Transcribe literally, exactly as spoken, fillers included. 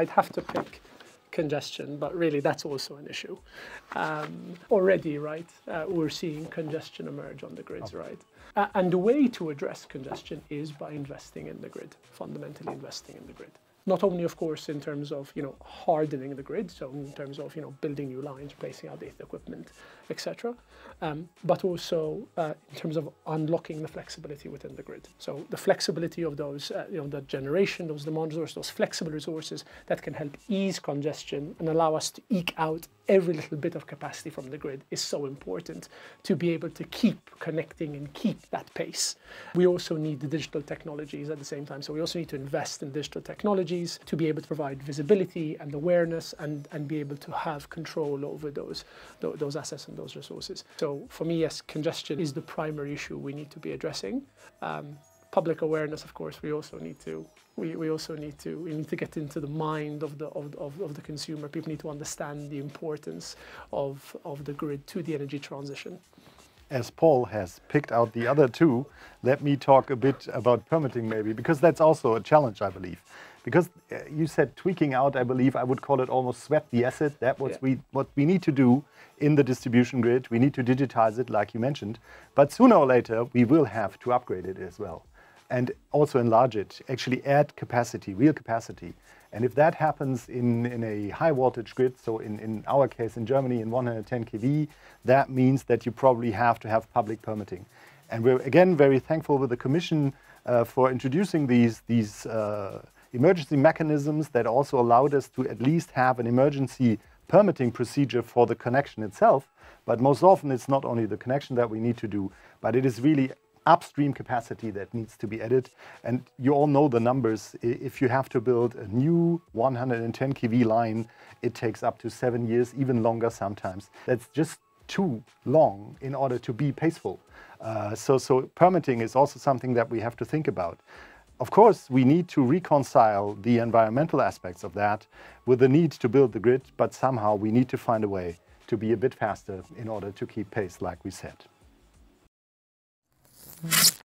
I'd have to pick congestion, but really that's also an issue. Um, already, right, uh, we're seeing congestion emerge on the grids, right? Uh, and the way to address congestion is by investing in the grid, fundamentally investing in the grid. Not only, of course, in terms of, you know, hardening the grid, so in terms of, you know, building new lines, placing outdated equipment, et cetera, um, but also uh, in terms of unlocking the flexibility within the grid. So the flexibility of those, uh, you know, the generation, those demand resources, those flexible resources that can help ease congestion and allow us to eke out every little bit of capacity from the grid is so important to be able to keep connecting and keep that pace. We also need the digital technologies at the same time. So we also need to invest in digital technologies to be able to provide visibility and awareness and, and be able to have control over those, those assets and those resources. So for me, yes, congestion is the primary issue we need to be addressing. Um, Public awareness, of course, we also need to we, we also need to we need to get into the mind of the of, of, of the consumer. People need to understand the importance of of the grid to the energy transition. As Paul has picked out the other two, let me talk a bit about permitting, maybe, because that's also a challenge, I believe. Because you said tweaking out, I believe I would call it almost sweat the asset. That's what, yeah. we, what we need to do in the distribution grid. We need to digitize it, like you mentioned. But sooner or later, we will have to upgrade it as well. And also enlarge it, actually add capacity, real capacity. And if that happens in, in a high voltage grid, so in, in our case in Germany in one hundred ten K V, that means that you probably have to have public permitting. And we're again very thankful with the Commission uh, for introducing these, these uh, emergency mechanisms that also allowed us to at least have an emergency permitting procedure for the connection itself. But most often it's not only the connection that we need to do, but it is really upstream capacity that needs to be added. And you all know the numbers. If you have to build a new one hundred ten K V line, it takes up to seven years, even longer sometimes. That's just too long in order to be peaceful. Uh, so, so permitting is also something that we have to think about. Of course, we need to reconcile the environmental aspects of that with the need to build the grid, but somehow we need to find a way to be a bit faster in order to keep pace, like we said. Mm-hmm.